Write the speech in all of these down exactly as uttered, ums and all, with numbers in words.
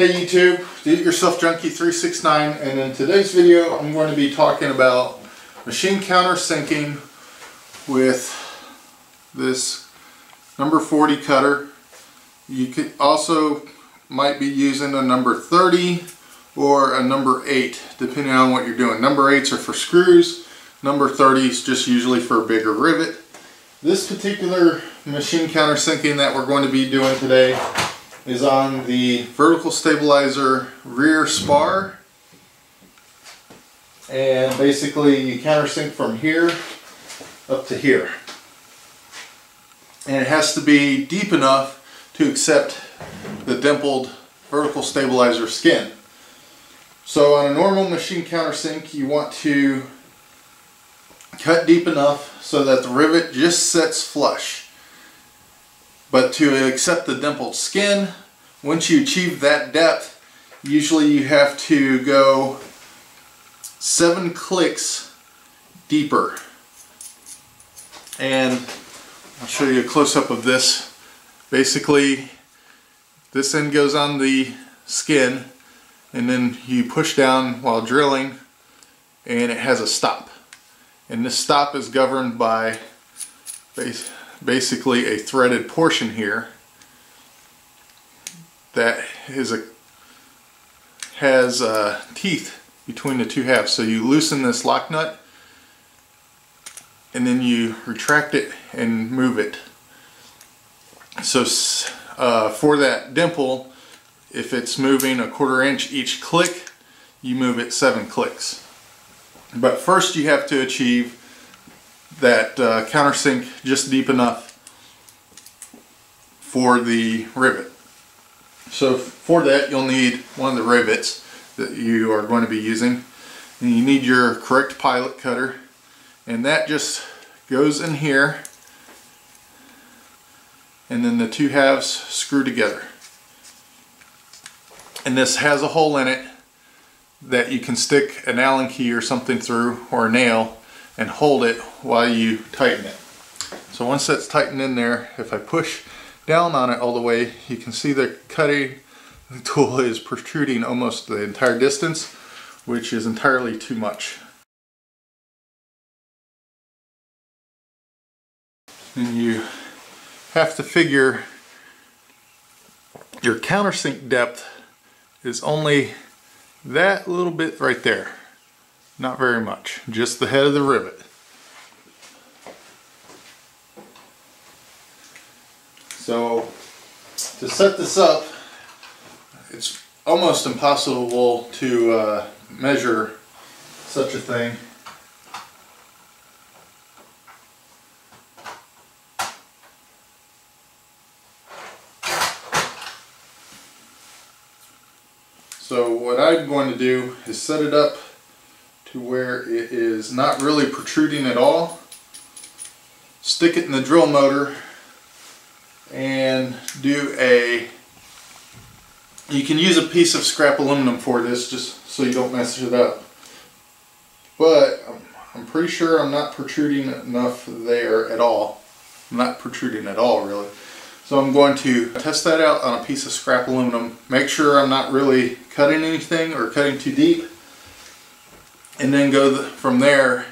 Hey YouTube, Do It Yourself Junkie three sixty-nine, and in today's video I'm going to be talking about machine countersinking with this number forty cutter. You could also might be using a number thirty or a number eight depending on what you're doing. Number eights are for screws, number thirties just usually for a bigger rivet. This particular machine countersinking that we're going to be doing today is on the vertical stabilizer rear spar, and basically you countersink from here up to here, and it has to be deep enough to accept the dimpled vertical stabilizer skin. So on a normal machine countersink you want to cut deep enough so that the rivet just sets flush, but to accept the dimpled skin. Once you achieve that depth, usually you have to go seven clicks deeper. And I'll show you a close-up of this. Basically, this end goes on the skin, and then you push down while drilling, and it has a stop. And this stop is governed by base. basically a threaded portion here that is a has uh, teeth between the two halves. So you loosen this lock nut and then you retract it and move it. So uh, for that dimple, if it's moving a quarter inch each click, you move it seven clicks. But first you have to achieve that uh, countersink just deep enough for the rivet. So for that you'll need one of the rivets that you are going to be using, and you need your correct pilot cutter, and that just goes in here, and then the two halves screw together, and this has a hole in it that you can stick an Allen key or something through, or a nail, and hold it while you tighten it. So once that's tightened in there, if I push down on it all the way, you can see the cutting tool is protruding almost the entire distance, which is entirely too much. And you have to figure your countersink depth is only that little bit right there. Not very much, just the head of the rivet. So to set this up, it's almost impossible to uh, measure such a thing. So what I'm going to do is set it up to where it is not really protruding at all, stick it in the drill motor, and do a, you can use a piece of scrap aluminum for this just so you don't mess it up, but I'm, I'm pretty sure I'm not protruding enough there at all. I'm not protruding at all really. So I'm going to test that out on a piece of scrap aluminum, make sure I'm not really cutting anything or cutting too deep, and then go the, from there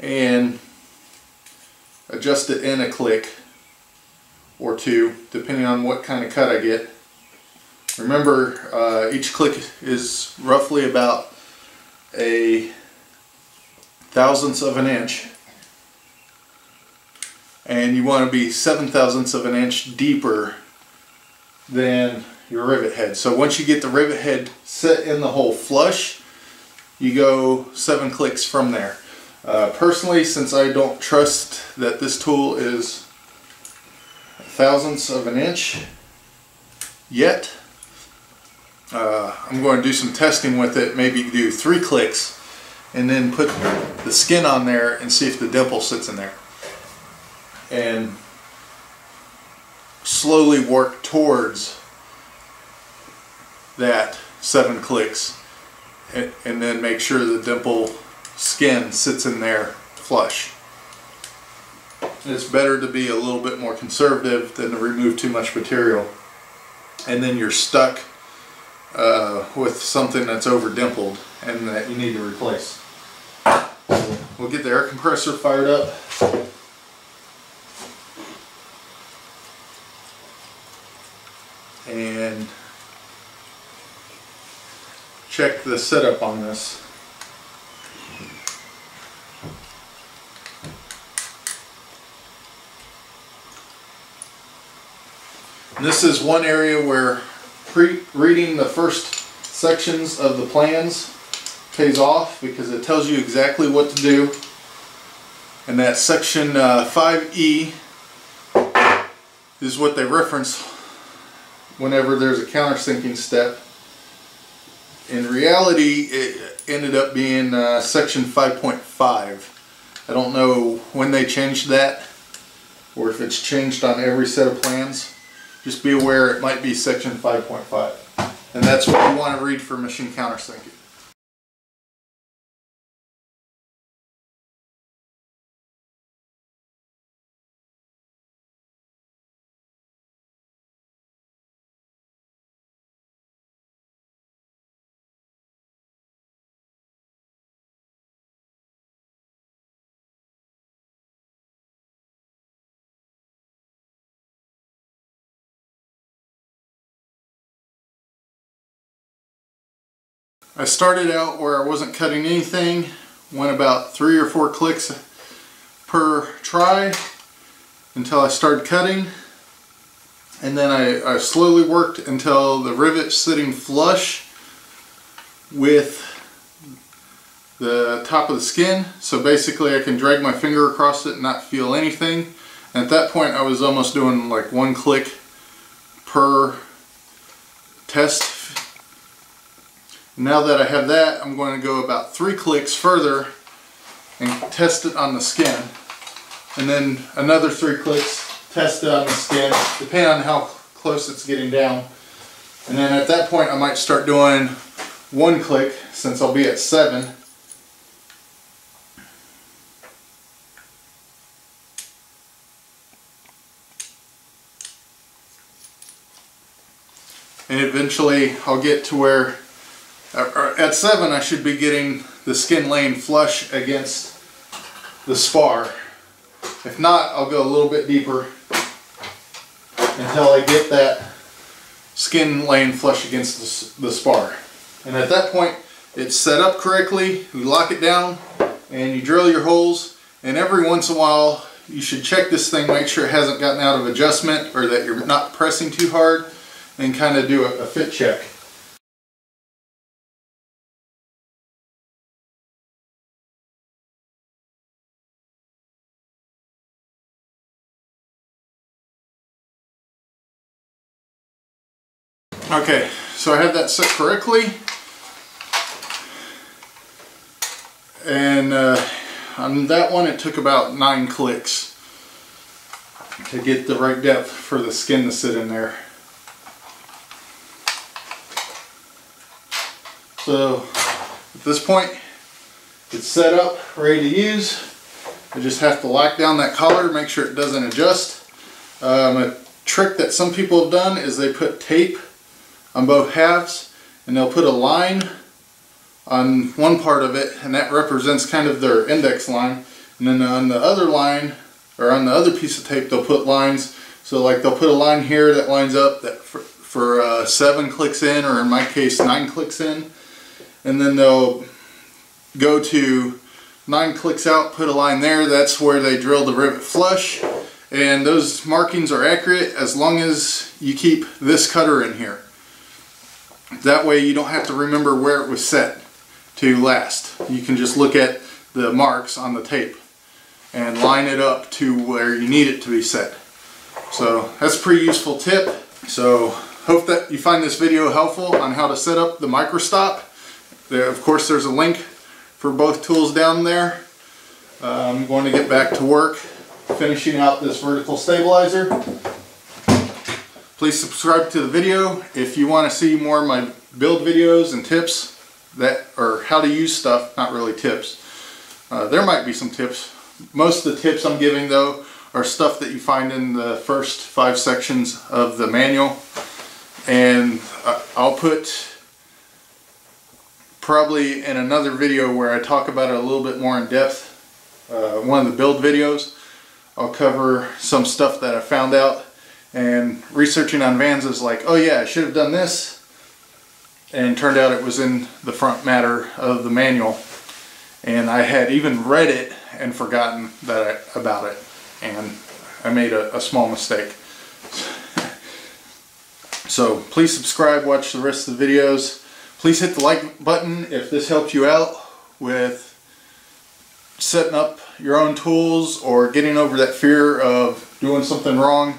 and adjust it in a click or two depending on what kind of cut I get. Remember, uh, each click is roughly about a thousandth of an inch, and you want to be seven thousandths of an inch deeper than your rivet head. So once you get the rivet head set in the hole flush, you go seven clicks from there. Uh, personally, since I don't trust that this tool is thousandths of an inch yet, uh, I'm going to do some testing with it, maybe do three clicks, and then put the skin on there and see if the dimple sits in there. And slowly work towards that seven clicks. And then make sure the dimple skin sits in there flush. It's better to be a little bit more conservative than to remove too much material, and then you're stuck uh, with something that's over dimpled and that you need to replace. We'll get the air compressor fired up. And check the setup on this. And this is one area where pre reading the first sections of the plans pays off, because it tells you exactly what to do. And that section uh, five E is what they reference whenever there's a countersinking step. In reality, it ended up being uh, section five point five. I don't know when they changed that, or if it's changed on every set of plans. Just be aware it might be section five point five. And that's what you want to read for machine countersinking. I started out where I wasn't cutting anything, went about three or four clicks per try until I started cutting, and then I, I slowly worked until the rivet's sitting flush with the top of the skin, so basically I can drag my finger across it and not feel anything. And at that point I was almost doing like one click per test. Now that I have that, I'm going to go about three clicks further and test it on the skin, and then another three clicks, test it on the skin, depending on how close it's getting down. And then at that point I might start doing one click, since I'll be at seven. And eventually I'll get to where at seven I should be getting the skin laying flush against the spar. If not, I'll go a little bit deeper until I get that skin laying flush against the, the spar. And at that point it's set up correctly, you lock it down and you drill your holes, and every once in a while you should check this thing, make sure it hasn't gotten out of adjustment or that you're not pressing too hard, and kind of do a, a fit check. Okay, so I have that set correctly, and uh, on that one it took about nine clicks to get the right depth for the skin to sit in there. So at this point it's set up, ready to use. I just have to lock down that collar, make sure it doesn't adjust. Um, a trick that some people have done is they put tape on both halves, and they'll put a line on one part of it, and that represents kind of their index line, and then on the other line, or on the other piece of tape, they'll put lines. So like they'll put a line here that lines up that for, for uh, seven clicks in, or in my case nine clicks in, and then they'll go to nine clicks out, put a line there. That's where they drill the rivet flush, and those markings are accurate as long as you keep this cutter in here. That way you don't have to remember where it was set to last. You can just look at the marks on the tape and line it up to where you need it to be set. So that's a pretty useful tip. So hope that you find this video helpful on how to set up the microstop. There, of course, there's a link for both tools down there. Uh, I'm going to get back to work finishing out this vertical stabilizer. Please subscribe to the video if you want to see more of my build videos and tips, that or how to use stuff, not really tips. Uh, there might be some tips. Most of the tips I'm giving though are stuff that you find in the first five sections of the manual, and I'll put probably in another video where I talk about it a little bit more in depth. Uh, one of the build videos, I'll cover some stuff that I found out, and researching on Vans is like, oh yeah, I should have done this, and turned out it was in the front matter of the manual, and I had even read it and forgotten that I, about it, and I made a, a small mistake. So please subscribe, watch the rest of the videos. Please hit the like button if this helps you out with setting up your own tools or getting over that fear of doing something wrong.